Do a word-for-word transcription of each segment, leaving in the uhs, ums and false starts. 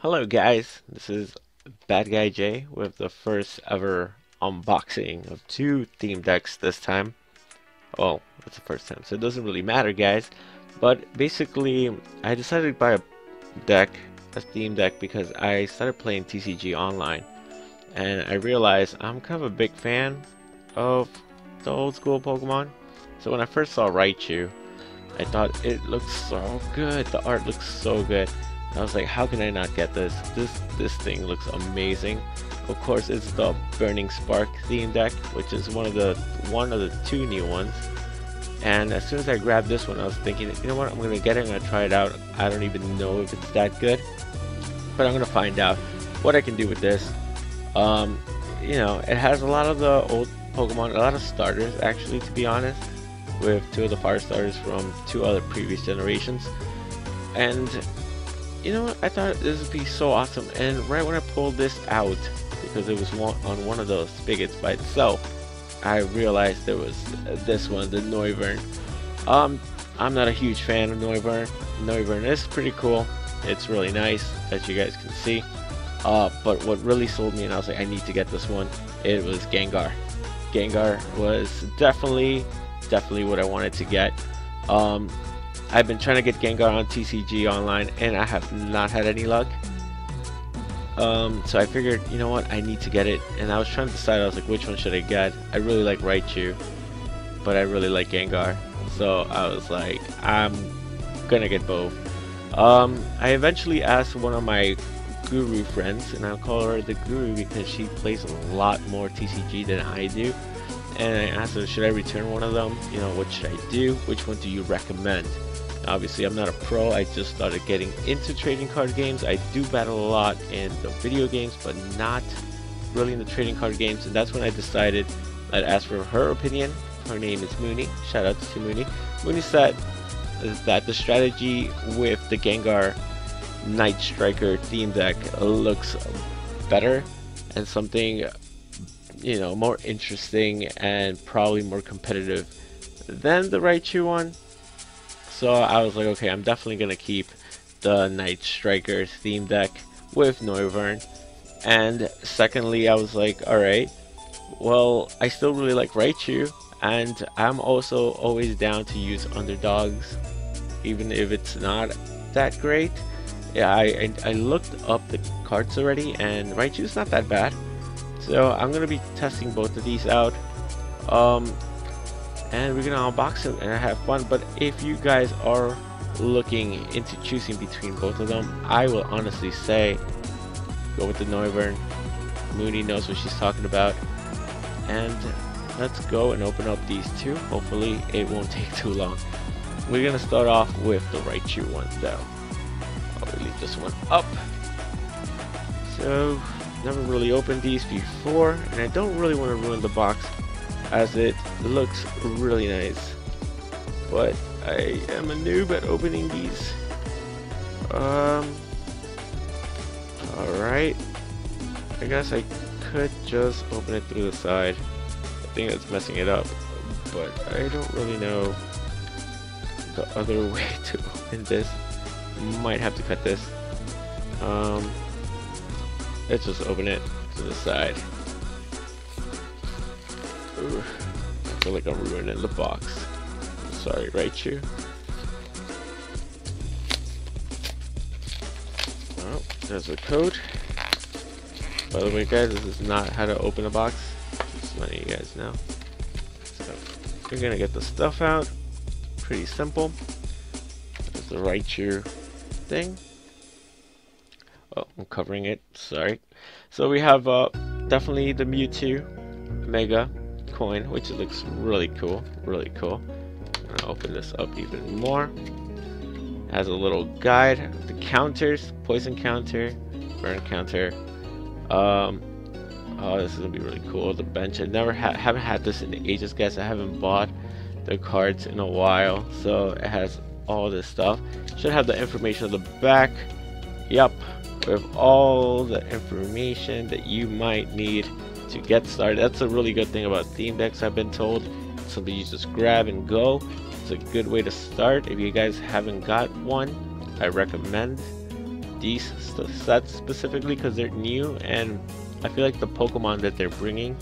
Hello guys, this is BadGuy J with the first ever unboxing of two theme decks this time. Well, it's the first time, so it doesn't really matter guys. But basically, I decided to buy a deck, a theme deck, because I started playing T C G online. And I realized I'm kind of a big fan of the old school Pokemon. So when I first saw Raichu, I thought it looks so good, the art looks so good. I was like, how can I not get this? This this thing looks amazing. Of course, it's the Burning Spark theme deck, which is one of the one of the two new ones. And as soon as I grabbed this one, I was thinking, you know what? I'm gonna get it. I'm gonna try it out. I don't even know if it's that good, but I'm gonna find out what I can do with this. Um, you know, it has a lot of the old Pokemon, a lot of starters actually, to be honest, with two of the fire starters from two other previous generations, and you know what, I thought this would be so awesome. And right when I pulled this out, because it was one, on one of those spigots by itself, I realized there was this one, the Noivern. Um, I'm not a huge fan of Noivern. Noivern is pretty cool. It's really nice, as you guys can see. Uh, but what really sold me, and I was like, I need to get this one, it was Gengar. Gengar was definitely, definitely what I wanted to get. Um, I've been trying to get Gengar on T C G online, and I have not had any luck. Um, so I figured, you know what, I need to get it. And I was trying to decide, I was like, which one should I get? I really like Raichu, but I really like Gengar. So I was like, I'm gonna get both. Um, I eventually asked one of my guru friends, and I'll call her the guru because she plays a lot more T C G than I do. And I asked her, should I return one of them? You know, what should I do? Which one do you recommend? Obviously, I'm not a pro. I just started getting into trading card games. I do battle a lot in the video games, but not really in the trading card games. And that's when I decided I'd ask for her opinion. Her name is Mooney. Shout out to Mooney. Mooney said that the strategy with the Gengar Night Striker theme deck looks better and something, you know, more interesting and probably more competitive than the Raichu one. So I was like, okay, I'm definitely going to keep the Night Striker theme deck with Noivern. And secondly, I was like, alright, well, I still really like Raichu, and I'm also always down to use underdogs, even if it's not that great. Yeah, I, I, I looked up the cards already, and Raichu's not that bad. So I'm going to be testing both of these out. Um... and we're gonna unbox them and have fun. But if you guys are looking into choosing between both of them, I will honestly say go with the Noivern. Mooney knows what she's talking about, and let's go and open up these two. Hopefully it won't take too long. We're gonna start off with the Raichu one though. I'll leave this one up. So never really opened these before, and I don't really want to ruin the box as it looks really nice, but I am a noob at opening these. Um, alright, I guess I could just open it through the side. I think that's messing it up, but I don't really know the other way to open this. Might have to cut this. Um, let's just open it to the side. Ooh, I feel like I'm ruining the box. Sorry, Raichu. Oh, there's a code. By the way, guys, this is not how to open a box. Just letting you guys know. So, you're gonna get the stuff out. Pretty simple. There's the Raichu thing. Oh, I'm covering it. Sorry. So we have uh, definitely the Mewtwo Mega coin, which looks really cool, really cool. I'm gonna open this up even more. Has a little guide, the counters, poison counter, burn counter. Um, oh, this is gonna be really cool. The bench, I never ha haven't had this in ages, guys. I haven't bought the cards in a while, so it has all this stuff. Should have the information on the back. Yep, with all the information that you might need to get started. That's a really good thing about theme decks, I've been told. It's something you just grab and go. It's a good way to start. If you guys haven't got one, I recommend these st sets specifically because they're new, and I feel like the Pokemon that they're bringing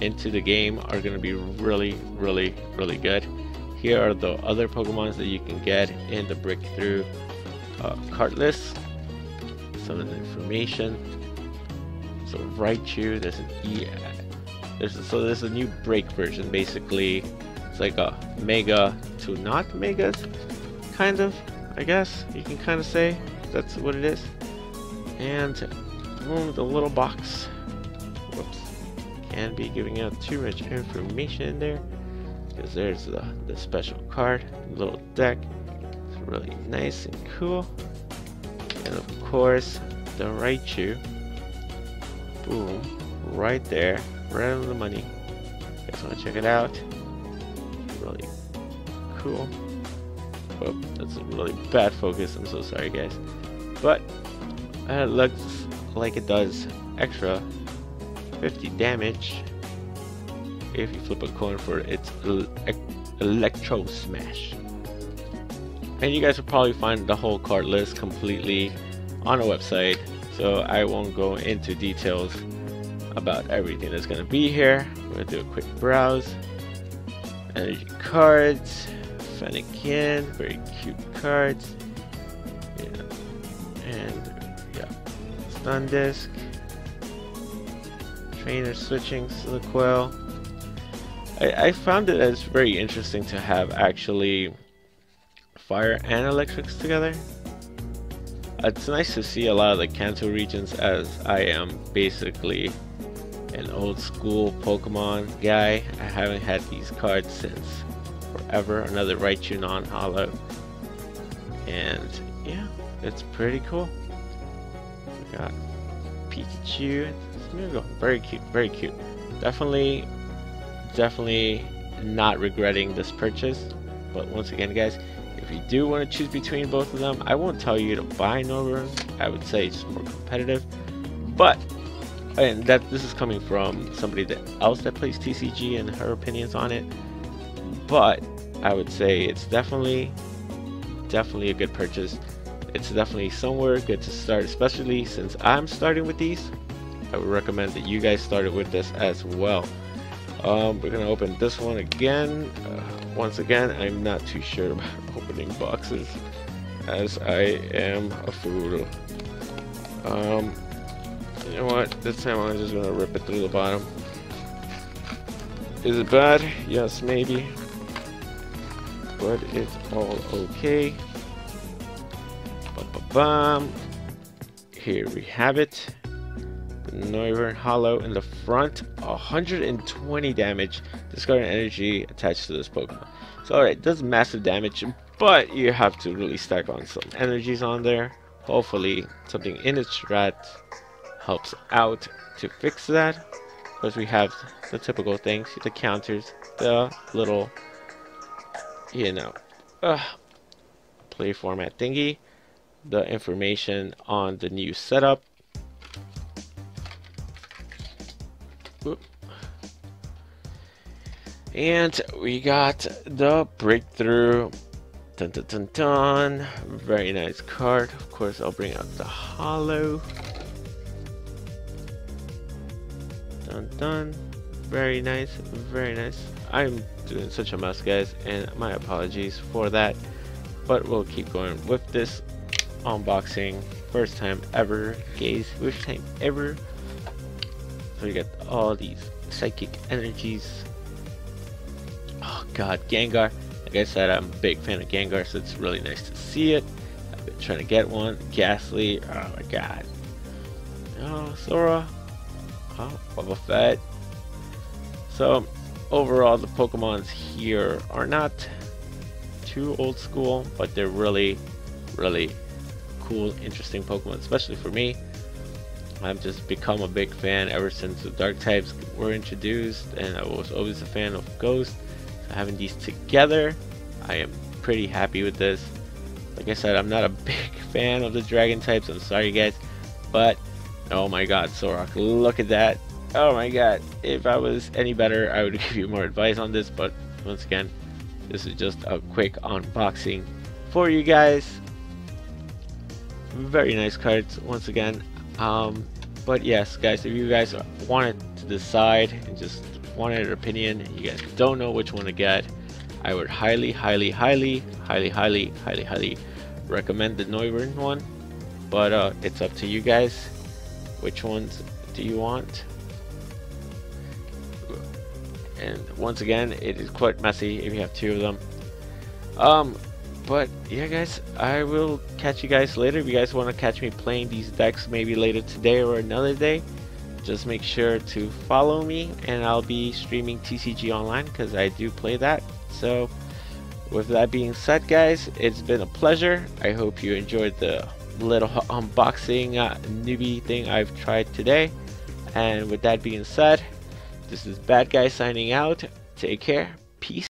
into the game are going to be really, really, really good. Here are the other Pokemons that you can get in the Breakthrough uh, card list. Some of the information. So Raichu, there's an E. There's a, so there's a new break version basically. It's like a mega to not megas, kind of, I guess you can kind of say that's what it is. And boom, the little box, whoops, can be giving out too much information in there, because there's the, the special card, little deck. It's really nice and cool. And of course the Raichu, boom, right there, right on the money. You guys want to check it out? Really cool. Whoop, that's a really bad focus, I'm so sorry guys, but it looks like it does extra fifty damage if you flip a coin for its electro smash. And you guys will probably find the whole card list completely on a website, so I won't go into details about everything that's gonna be here. We're gonna do a quick browse. Energy cards, Fennekin, very cute cards, yeah. And yeah, stun disc, trainer switching, Silicoil. I, I found it as very interesting to have actually fire and electrics together. It's nice to see a lot of the Kanto regions, as I am basically an old school Pokemon guy. I haven't had these cards since forever. Another Raichu non-holo, and yeah, it's pretty cool. We got Pikachu, very cute, very cute. Definitely, definitely not regretting this purchase. But once again, guys, if you do want to choose between both of them, I won't tell you to buy Noivern. I would say it's more competitive, but. And that this is coming from somebody that else that plays T C G and her opinions on it, but I would say it's definitely, definitely a good purchase. It's definitely somewhere good to start, especially since I'm starting with these. I would recommend that you guys started with this as well. Um, we're gonna open this one again. Uh, once again, I'm not too sure about opening boxes, as I am a fool. Um. You know what, this time I'm just gonna rip it through the bottom. Is it bad? Yes, maybe. But it's all okay. Ba-ba-bam. Here we have it. The Noivern Hollow in the front. one hundred twenty damage. Discard an energy attached to this Pokemon. So alright, does massive damage, but you have to really stack on some energies on there. Hopefully something in its strat helps out to fix that. Of course, we have the typical things, the counters, the little, you know, uh, play format thingy, the information on the new setup. Oop. And we got the Breakthrough. Dun, dun, dun, dun. Very nice card. Of course, I'll bring out the hollow. Done, done. Very nice, very nice. I'm doing such a mess, guys, and my apologies for that, but we'll keep going with this unboxing. First time ever, guys, first time ever. So we got all these psychic energies. Oh god, Gengar. Like I said, I'm a big fan of Gengar, so it's really nice to see it. I've been trying to get one. Gastly, oh my god. Oh, Sora. Oh, Boba Fett. So overall, the Pokemons here are not too old school, but they're really, really cool, interesting Pokemon, especially for me. I've just become a big fan ever since the Dark types were introduced, and I was always a fan of Ghost. So having these together, I am pretty happy with this. Like I said, I'm not a big fan of the Dragon types, I'm sorry guys, but oh my god, Sorok, look at that. Oh my god, if I was any better, I would give you more advice on this, but once again, this is just a quick unboxing for you guys. Very nice cards once again. Um, but yes, guys, if you guys wanted to decide and just wanted an opinion, you guys don't know which one to get, I would highly, highly, highly, highly, highly, highly, highly recommend the Noivern one. But uh, it's up to you guys. Which ones do you want? And once again, it is quite messy if you have two of them. Um, but yeah, guys, I will catch you guys later. If you guys want to catch me playing these decks maybe later today or another day, just make sure to follow me, and I'll be streaming T C G online because I do play that. So with that being said, guys, it's been a pleasure. I hope you enjoyed the little unboxing uh, newbie thing I've tried today. And with that being said, this is BadGuy signing out. Take care. Peace.